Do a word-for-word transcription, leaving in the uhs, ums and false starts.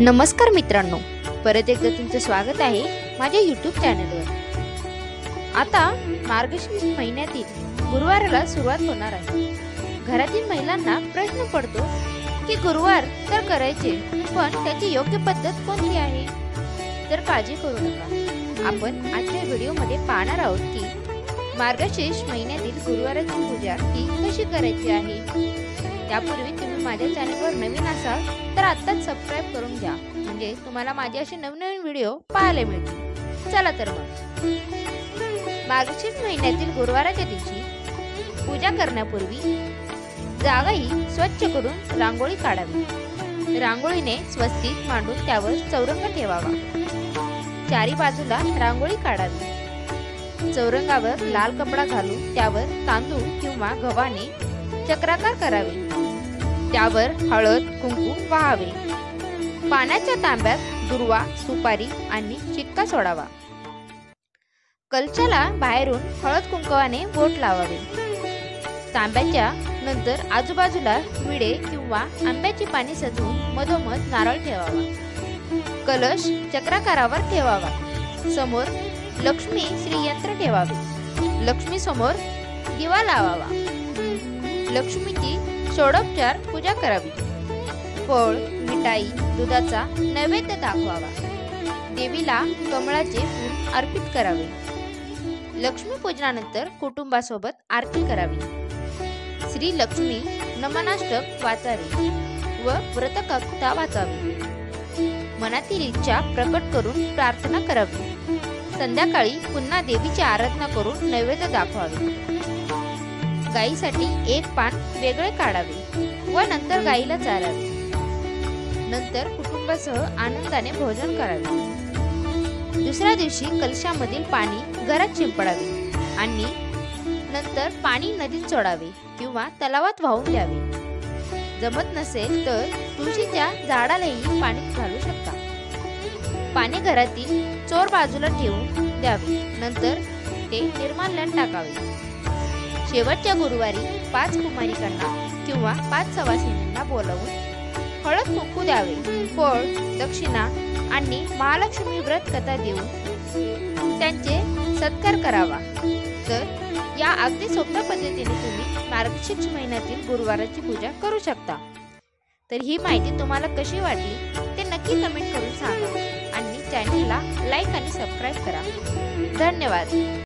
नमस्कार मित्रांनो, परत एकदा तुमचं स्वागत आहे माझ्या YouTube चॅनलवर। आता मार्गशीर्ष महिन्यातील गुरुवारला सुरुवात होणार आहे। घरातील महिलांना प्रश्न पडतो की गुरुवार तर करायचे, पण त्याची योग्य पद्धत कोणती आहे? तर काळजी करू नका, आपण आजच्या व्हिडिओमध्ये पाहणार आहोत की मार्गशीर्ष महिन्यातील गुरुवाराची पूजा ती कशी करायची आहे। त्यापूर्वी तुम्ही माझ्या चॅनलवर नवीन असाल तर आत्ताच सबस्क्राइब करून घ्या, म्हणजे तुम्हाला माझे असे नवनवीन व्हिडिओ पाहायला मिळतील। चला तर मग मार्गशीर्ष महिन्यातील गुरुवाराच्या दिवशी पूजा करण्यापूर्वी जागा ही स्वच्छ करून रांगोळी काढावी। रांगोळीने स्वस्तिक मांडून त्यावर चौरंग ठेवावा। चारी बाजूला रांगोळी काढावी। चौरंगावर लाल कपडा घालून त्यावर तांदूळ किंवा गव्हाने चक्राकार करावे। त्यावर हळद कुंकू वाहावे। पाण्याच्या तांब्यात दुर्वा, सुपारी आणि चिक्का सोडावा। कलशाला बाहेरून हळद कुंकवाने बोट लावावे। तांब्याच्या नंतर आजूबाजूला विडे किंवा आंब्याची पाने सजवून मधोमध नारळ ठेवावा। कलश चक्राकारावर ठेवावा। समोर लक्ष्मी श्रीयंत्र ठेवावे। लक्ष्मी समोर दिवा लावावा। लक्ष्मीची षोडोपचार पूजा करावी। फळ, मिठाई, दुधाचा नैवेद्य दाखवावा। देवीला कमळाचे फूल अर्पित करावे। लक्ष्मी पूजनानंतर कुटुंबासोबत आरती करावी। श्री लक्ष्मी नमनाष्टक वाचावे व व्रत कथा वाचावी। मनातील इच्छा प्रकट करून प्रार्थना करावी। संध्याकाळी पुन्हा देवीची आराधना करून नैवेद्य दाखवावे। गाईसाठी एक पान वेगळे काढावे व नंतर गाईला चारावे। नंतर कुटुंबासह आनंदाने भोजन करावे। दुसऱ्या दिवशी कलशामधील पाणी घरात शिंपडावे आणि नंतर पाणी नदीत सोडावे किंवा तलावात वाहून द्यावे। जमत नसेल तर तुळशीच्या झाडालाही पाणी घालू शकता। पाणी घरातील चोर बाजूला ठेवून द्यावे, नंतर ते निर्माल्यात टाकावे। शेवटच्या गुरुवारी पाच कुमारिकांना किंवा पाच सवासिनींना बोलावून हळद कुंकू द्यावे। फळ, दक्षिणा आणि महालक्ष्मी व्रत कथा देऊन त्यांचे सत्कार करावा। तर या अगदी सोप्या पद्धतीने तुम्ही मार्गशीर्ष महिन्यातील गुरुवाराची पूजा करू शकता। तर ही माहिती तुम्हाला कशी वाटली ते नक्की कमेंट करून सांगा आणि चॅनलला लाईक आणि सबस्क्राईब करा। धन्यवाद।